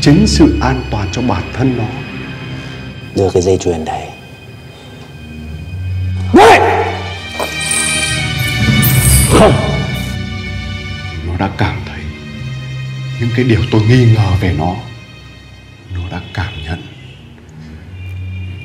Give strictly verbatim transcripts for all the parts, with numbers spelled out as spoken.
chính sự an toàn cho bản thân nó. Đưa cái dây chuyền đấy. Không, nó đã cảm thấy những cái điều tôi nghi ngờ về nó. Nó đã cảm nhận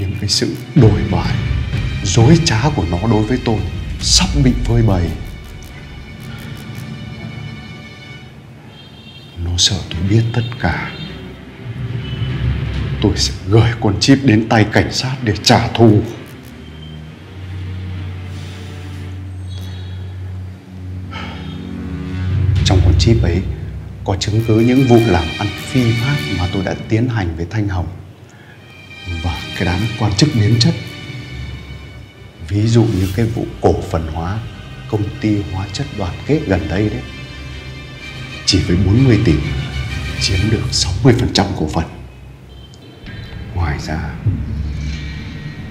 những cái sự đổi bại, dối trá của nó đối với tôi sắp bị phơi bày. Nó sợ tôi biết tất cả. Tôi sẽ gửi con chip đến tay cảnh sát để trả thù. Trong con chip ấy có chứng cứ những vụ làm ăn phi pháp mà tôi đã tiến hành với Thanh Hồng và cái đám quan chức biến chất. Ví dụ như cái vụ cổ phần hóa công ty hóa chất Đoàn Kết gần đây đấy. Chỉ với bốn mươi tỷ chiếm được sáu mươi phần trăm cổ phần. Ngoài ra,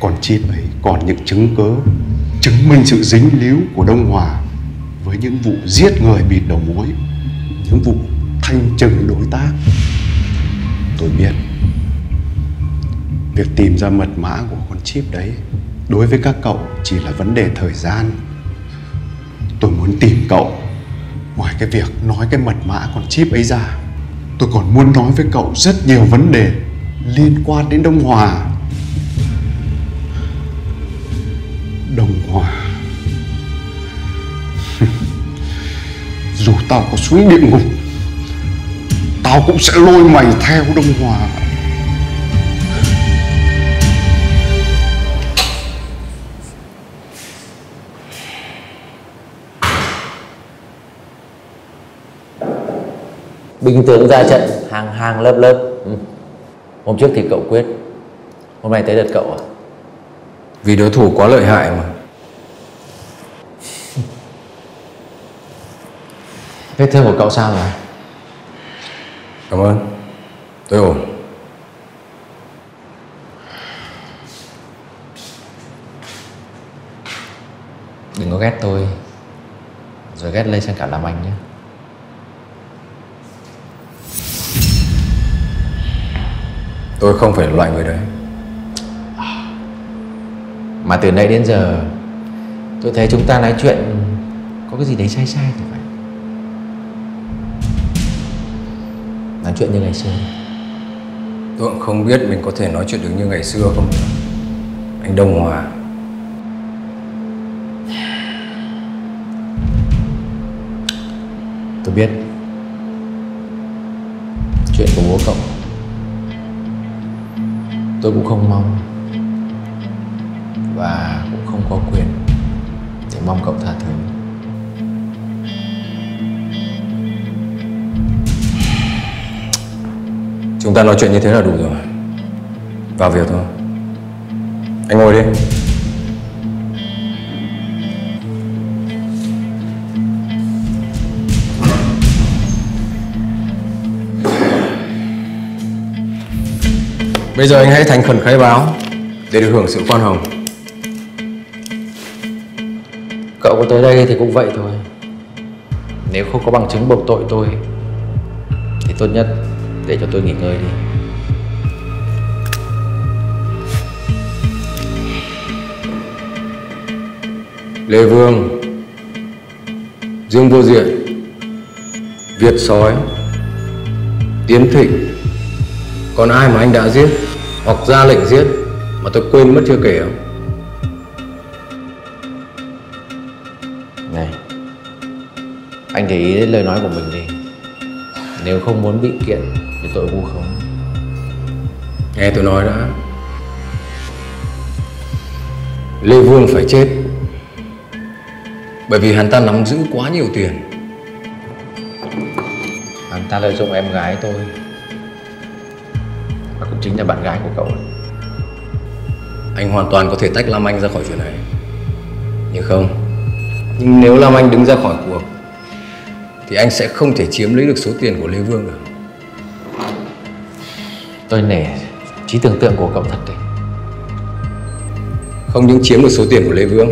còn chip ấy còn những chứng cứ chứng minh sự dính líu của Đông Hòa với những vụ giết người bịt đầu mối, những vụ thanh trừng đối tác. Tôi biết việc tìm ra mật mã của con chip đấy đối với các cậu chỉ là vấn đề thời gian. Tôi muốn tìm cậu. Ngoài cái việc nói cái mật mã con chip ấy ra, tôi còn muốn nói với cậu rất nhiều vấn đề liên quan đến Đông Hòa. Đông Hòa dù tao có xuống địa ngục, tao cũng sẽ lôi mày theo Đông Hòa. Binh tướng ra trận, hàng hàng lớp lớp. Ừ. Hôm trước thì cậu quyết, hôm nay tới lượt cậu à? Vì đối thủ quá lợi hại mà. Vết thương của cậu sao rồi? Cảm ơn, tôi ổn. Đừng có ghét tôi rồi ghét Lê Sang cả làm anh nhé. Tôi không phải loại người đấy. Mà từ nãy đến giờ tôi thấy chúng ta nói chuyện có cái gì đấy sai sai thì phải. Nói chuyện như ngày xưa. Tôi cũng không biết mình có thể nói chuyện được như ngày xưa không. Anh Đông Hòa, tôi biết chuyện của bố cậu. Tôi cũng không mong và cũng không có quyền để mong cậu tha thứ. Chúng ta nói chuyện như thế là đủ rồi. Vào việc thôi. Anh ngồi đi. Bây giờ anh hãy thành khẩn khai báo để được hưởng sự khoan hồng. Cậu có tới đây thì cũng vậy thôi. Nếu không có bằng chứng buộc tội tôi thì tốt nhất để cho tôi nghỉ ngơi đi. Lê Vương, Dương Vô Diện, Việt Sói, Tiến Thịnh, còn ai mà anh đã giết hoặc ra lệnh giết mà tôi quên mất chưa kể không? Này, anh để ý đến lời nói của mình đi. Nếu không muốn bị kiện thì tội vu khống. Nghe tôi nói đã. Lê Vương phải chết, bởi vì hắn ta nắm giữ quá nhiều tiền. Hắn ta lợi dụng em gái tôi và cũng chính là bạn gái của cậu ấy. Anh hoàn toàn có thể tách Lâm Anh ra khỏi chuyện này. Nhưng không, nhưng nếu Lâm Anh đứng ra khỏi cuộc thì anh sẽ không thể chiếm lấy được số tiền của Lê Vương được. Tôi nể trí tưởng tượng của cậu thật đấy. Không những chiếm được số tiền của Lê Vương,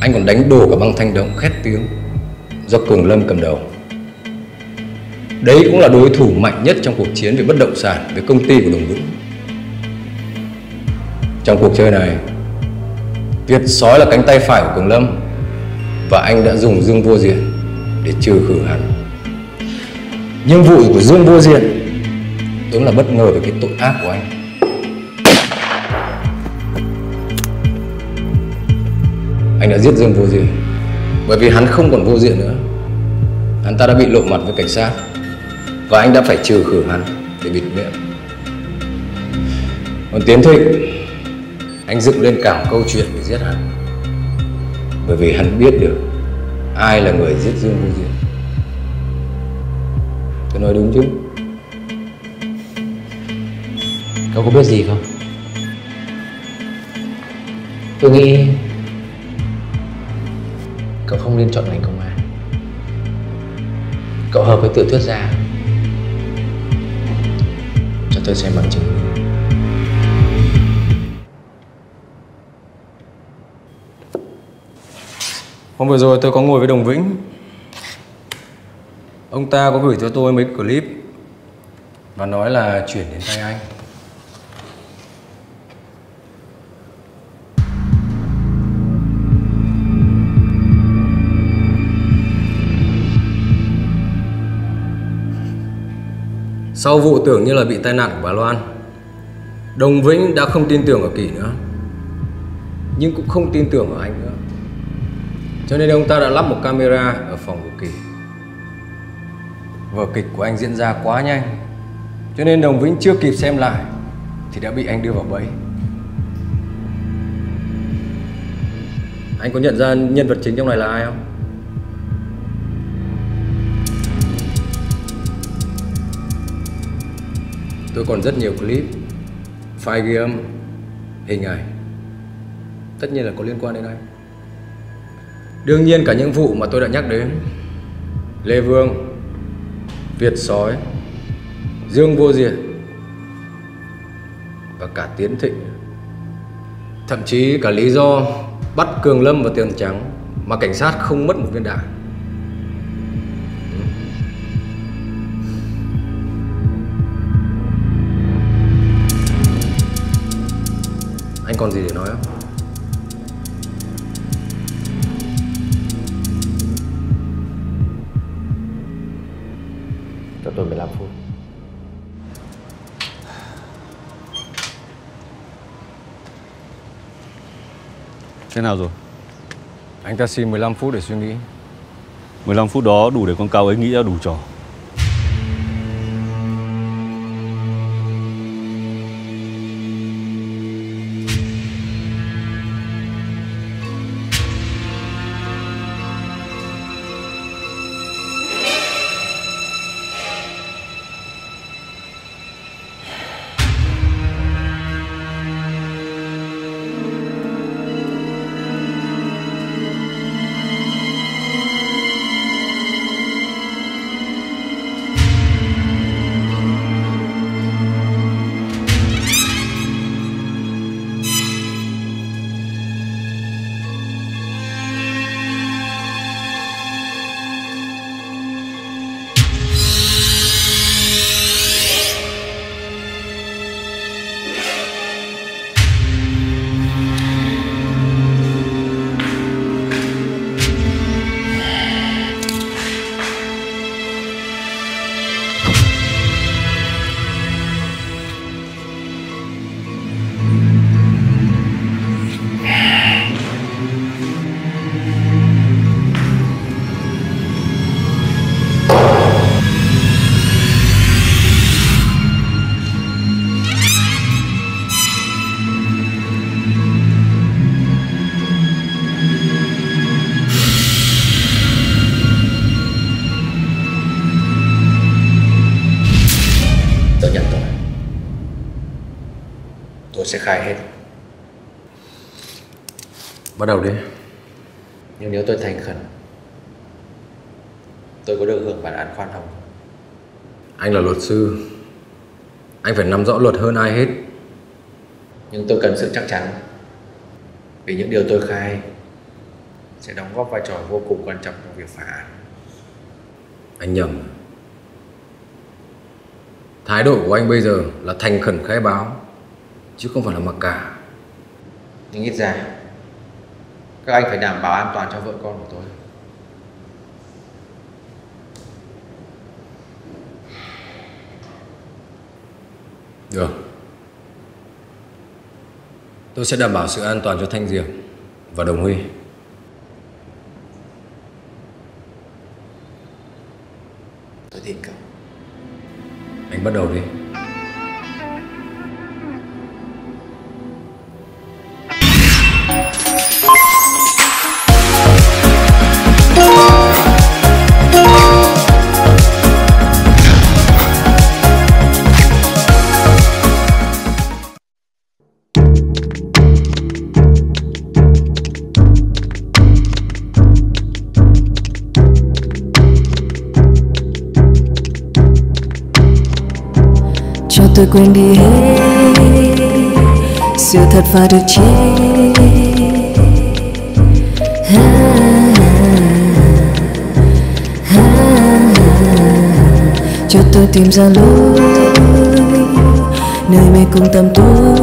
anh còn đánh đổ cả băng Thanh Động khét tiếng do Cường Lâm cầm đầu. Đấy cũng là đối thủ mạnh nhất trong cuộc chiến về bất động sản với công ty của Đồng Vũ. Trong cuộc chơi này, Việt Sói là cánh tay phải của Cường Lâm, và anh đã dùng Dương Vô Diện để trừ khử hắn. Nhiệm vụ của Dương Vô Diện đúng là bất ngờ về cái tội ác của anh. Anh đã giết Dương Vô Diện bởi vì hắn không còn vô diện nữa. Hắn ta đã bị lộ mặt với cảnh sát, và anh đã phải trừ khử hắn để bịt miệng. Còn Tiến Thịnh, anh dựng lên cả một câu chuyện để giết hắn, bởi vì hắn biết được ai là người giết Dương Vô Diện. Tôi nói đúng chứ? Cậu có biết gì không? Tôi nghĩ cậu không nên chọn ngành công an. Cậu hợp với tiểu thuyết gia. Cho tôi xem bằng chứng. Hôm vừa rồi tôi có ngồi với Đồng Vĩnh. Ông ta có gửi cho tôi mấy clip và nói là chuyển đến tay anh. Sau vụ tưởng như là bị tai nạn của bà Loan, Đồng Vĩnh đã không tin tưởng ở Kỳ nữa, nhưng cũng không tin tưởng ở anh nữa. Cho nên ông ta đã lắp một camera ở phòng của Kỳ. Vở kịch của anh diễn ra quá nhanh, cho nên Đồng Vĩnh chưa kịp xem lại thì đã bị anh đưa vào bẫy. Anh có nhận ra nhân vật chính trong này là ai không? Tôi còn rất nhiều clip, file ghi âm, hình ảnh, tất nhiên là có liên quan đến anh. Đương nhiên cả những vụ mà tôi đã nhắc đến, Lê Vương, Việt Sói, Dương Vô Diệp và cả Tiến Thịnh. Thậm chí cả lý do bắt Cường Lâm và Tiền Trắng mà cảnh sát không mất một viên đạn. Anh còn gì để nói không? Cho tôi mười lăm phút. Thế nào rồi? Anh ta xin mười lăm phút để suy nghĩ. mười lăm phút đó đủ để con Cao ấy nghĩ ra đủ trò. Sẽ khai hết. Bắt đầu đi. Nhưng nếu tôi thành khẩn, tôi có được hưởng bản án khoan hồng không? Anh là luật sư, anh phải nắm rõ luật hơn ai hết. Nhưng tôi cần sự chắc chắn, vì những điều tôi khai sẽ đóng góp vai trò vô cùng quan trọng trong việc phá án. Anh nhầm. Thái độ của anh bây giờ là thành khẩn khai báo, chứ không phải là mặc cả. Nhưng ít ra các anh phải đảm bảo an toàn cho vợ con của tôi. Được. Tôi sẽ đảm bảo sự an toàn cho Thanh Diệp và Đồng Huy. Tôi tin cậu. Anh bắt đầu đi. Tôi quên đi hết sự thật và được chết. À, à, à, cho tôi tìm ra lối nơi mê cung tâm tôi.